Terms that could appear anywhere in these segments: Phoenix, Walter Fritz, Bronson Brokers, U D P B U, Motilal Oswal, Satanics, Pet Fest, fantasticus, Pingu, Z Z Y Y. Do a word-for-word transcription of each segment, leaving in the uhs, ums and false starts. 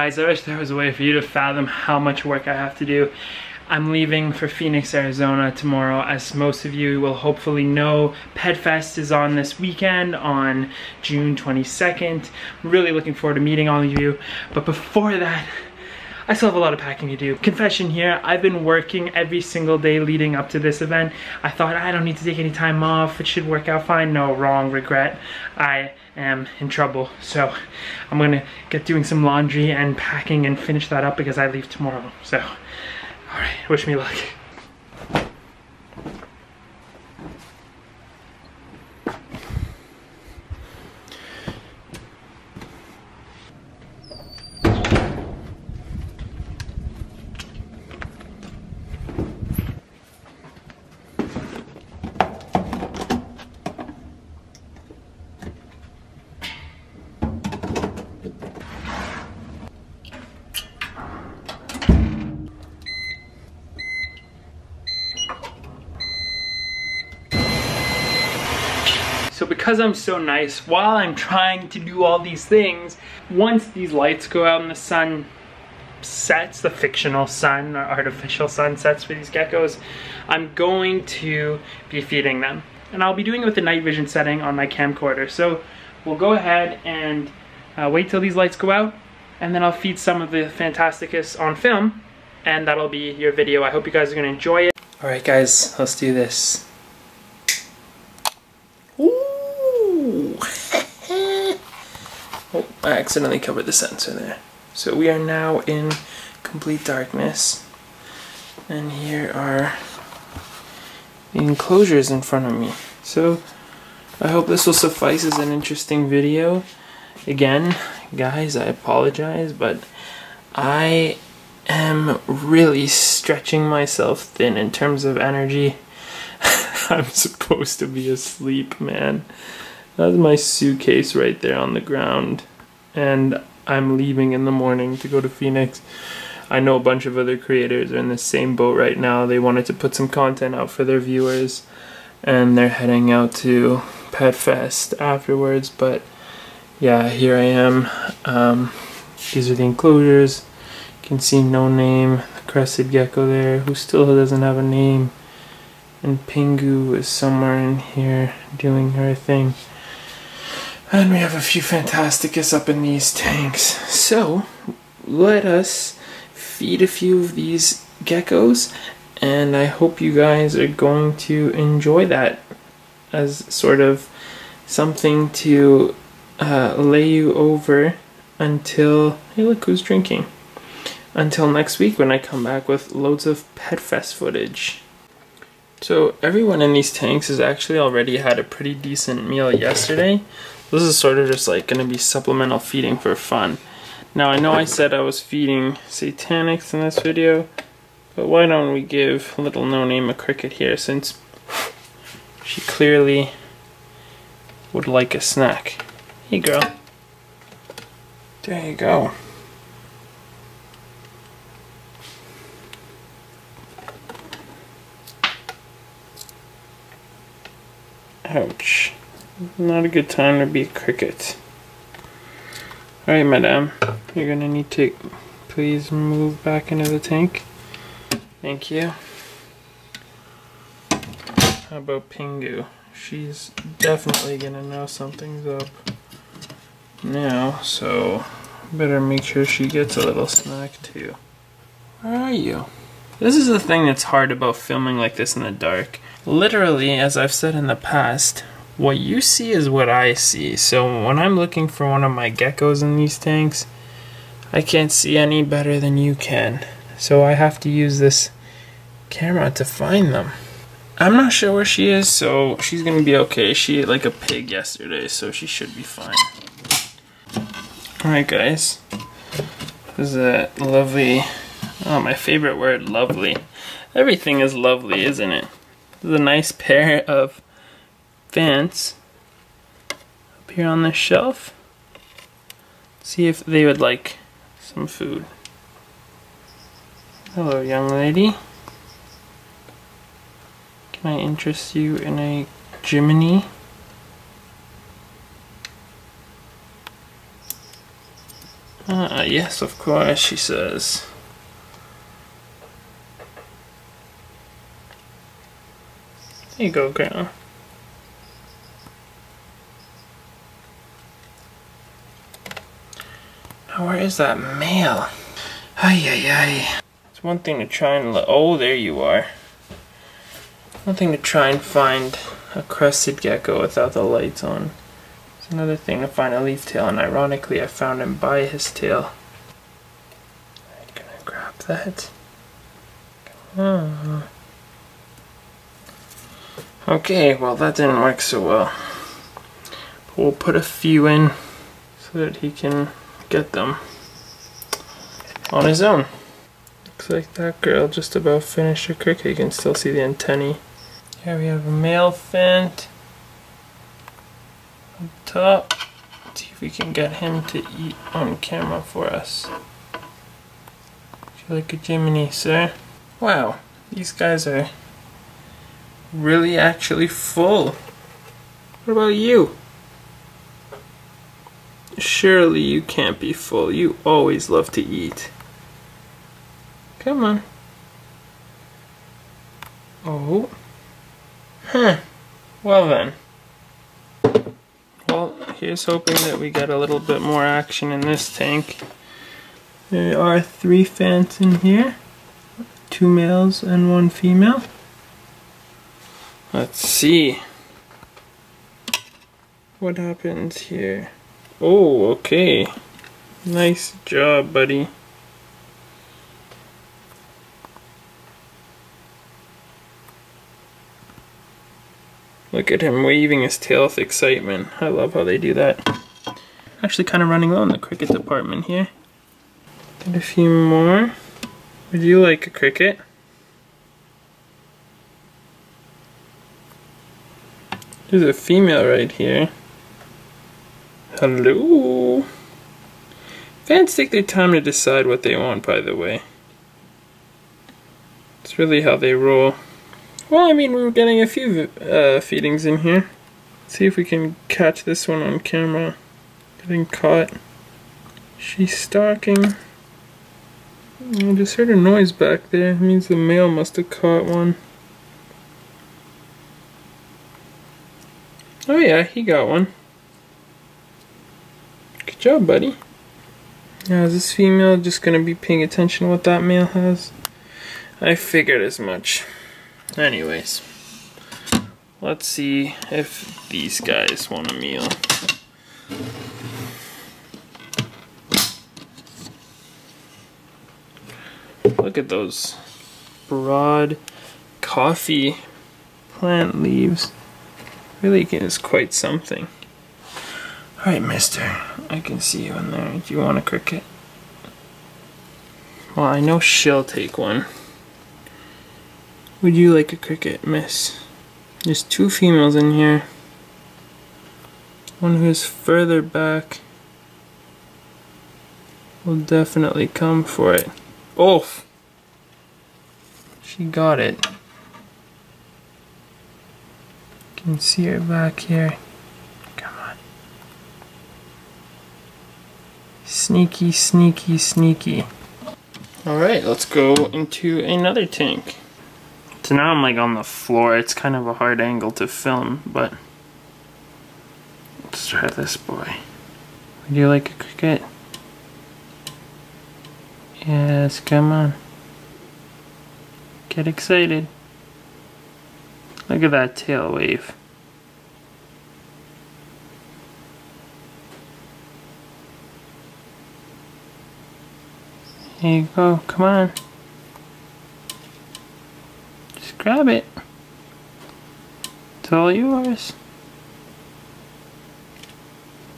Guys, I wish there was a way for you to fathom how much work I have to do. I'm leaving for Phoenix, Arizona tomorrow, as most of you will hopefully know. Pet Fest is on this weekend on June twenty-second. I'm really looking forward to meeting all of you. But before that, I still have a lot of packing to do. Confession here, I've been working every single day leading up to this event. I thought I don't need to take any time off, it should work out fine. No, wrong, regret. I am in trouble. So I'm gonna get doing some laundry and packing and finish that up because I leave tomorrow. So, all right, wish me luck. So because I'm so nice, while I'm trying to do all these things, once these lights go out and the sun sets, the fictional sun or artificial sun sets for these geckos, I'm going to be feeding them. And I'll be doing it with the night vision setting on my camcorder. So we'll go ahead and uh, wait till these lights go out, and then I'll feed some of the fantasticus on film, and that'll be your video. I hope you guys are gonna enjoy it. All right guys, let's do this. Oh, I accidentally covered the sensor there. So we are now in complete darkness. And here are the enclosures in front of me. So I hope this will suffice as an interesting video. Again, guys, I apologize, but I am really stretching myself thin in terms of energy. I'm supposed to be asleep, man. That's my suitcase right there on the ground, and I'm leaving in the morning to go to Phoenix. I know a bunch of other creators are in the same boat right now. They wanted to put some content out for their viewers, and they're heading out to Pet Fest afterwards, but yeah, here I am. Um, these are the enclosures. You can see No Name, the crested gecko there, who still doesn't have a name, and Pingu is somewhere in here doing her thing. And we have a few fantasticus up in these tanks. So, let us feed a few of these geckos, and I hope you guys are going to enjoy that as sort of something to uh, lay you over until, hey look who's drinking, until next week when I come back with loads of Pet Fest footage. So everyone in these tanks has actually already had a pretty decent meal yesterday. This is sort of just like going to be supplemental feeding for fun. Now I know I said I was feeding Satanics in this video, but why don't we give little No Name a cricket here, since she clearly would like a snack. Hey girl. There you go. Ouch. Not a good time to be a cricket. Alright, madame. You're gonna need to please move back into the tank. Thank you. How about Pingu? She's definitely gonna know something's up now, so better make sure she gets a little snack too. Where are you? This is the thing that's hard about filming like this in the dark. Literally, as I've said in the past, what you see is what I see. So when I'm looking for one of my geckos in these tanks, I can't see any better than you can. So I have to use this camera to find them. I'm not sure where she is, so she's gonna be okay. She ate like a pig yesterday, so she should be fine. Alright guys, this is a lovely, oh my favorite word, lovely. Everything is lovely, isn't it? This is a nice pair of fans up here on this shelf. See if they would like some food. Hello, young lady. Can I interest you in a Jiminy? Ah, yes, of course, she says. There you go, Grandma. Now, where is that mail? Ay, ay, ay. It's one thing to try and let. Oh, there you are. One thing to try and find a crested gecko without the lights on. It's another thing to find a leaf tail, and ironically, I found him by his tail. I'm gonna grab that. Oh. Okay, well, that didn't work so well. But we'll put a few in so that he can get them on his own. Looks like that girl just about finished her cricket. You can still see the antennae. Here we have a male fent on top. Let's see if we can get him to eat on camera for us. Would you like a Jiminy, sir? Wow, these guys are really actually full. What about you? Surely you can't be full. You always love to eat. Come on. Oh. Huh. Well then. Well, here's hoping that we get a little bit more action in this tank. There are three fans in here. Two males and one female. Let's see. What happens here? Oh, okay. Nice job, buddy. Look at him waving his tail with excitement. I love how they do that. Actually kind of running low in the cricket department here. Get a few more. Would you like a cricket? There's a female right here. Hello. Fans take their time to decide what they want, by the way. It's really how they roll. Well, I mean, we were getting a few uh, feedings in here. Let's see if we can catch this one on camera. Getting caught. She's stalking. I just heard a noise back there. It means the male must have caught one. Oh yeah, he got one. Good job, buddy. Now, is this female just gonna be paying attention to what that male has? I figured as much. Anyways, let's see if these guys want a meal. Look at those broad coffee plant leaves. Really is quite something. Alright, mister, I can see you in there. Do you want a cricket? Well, I know she'll take one. Would you like a cricket, miss? There's two females in here. One who's further back will definitely come for it. Oh! She got it. You can see her back here. Come on. Sneaky, sneaky, sneaky. Alright, let's go into another tank. So now I'm like on the floor. It's kind of a hard angle to film, but let's try this boy. Would you like a cricket? Yes, come on. Get excited. Look at that tail wave. There you go, come on. Grab it. It's all yours.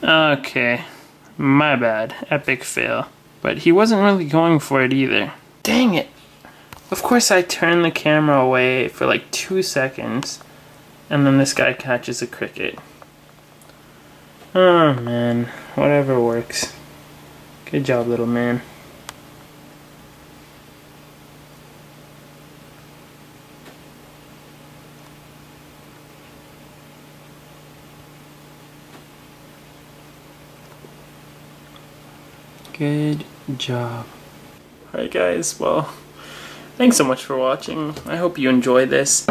Okay. My bad. Epic fail. But he wasn't really going for it either. Dang it! Of course I turned the camera away for like two seconds and then this guy catches a cricket. Oh man. Whatever works. Good job, little man. Good job. Alright guys, well, thanks so much for watching. I hope you enjoy this.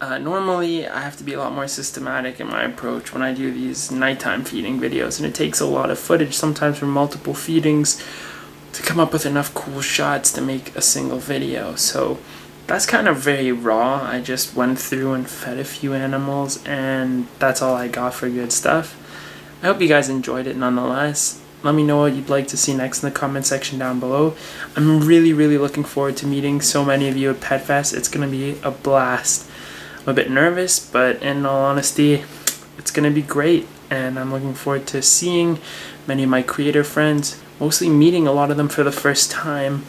Uh, normally, I have to be a lot more systematic in my approach when I do these nighttime feeding videos, and it takes a lot of footage, sometimes from multiple feedings, to come up with enough cool shots to make a single video. So that's kind of very raw. I just went through and fed a few animals, and that's all I got for good stuff. I hope you guys enjoyed it nonetheless. Let me know what you'd like to see next in the comment section down below. I'm really, really looking forward to meeting so many of you at Pet Fest. It's going to be a blast. I'm a bit nervous, but in all honesty, it's going to be great. And I'm looking forward to seeing many of my creator friends, mostly meeting a lot of them for the first time.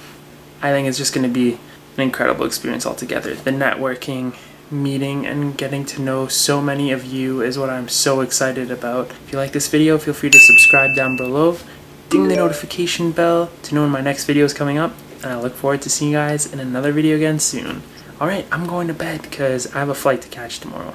I think it's just going to be an incredible experience altogether. The networking, meeting, and getting to know so many of you is what I'm so excited about. If you like this video, feel free to subscribe down below. Ding the notification bell to know when my next video is coming up. And I look forward to seeing you guys in another video again soon. Alright, I'm going to bed because I have a flight to catch tomorrow.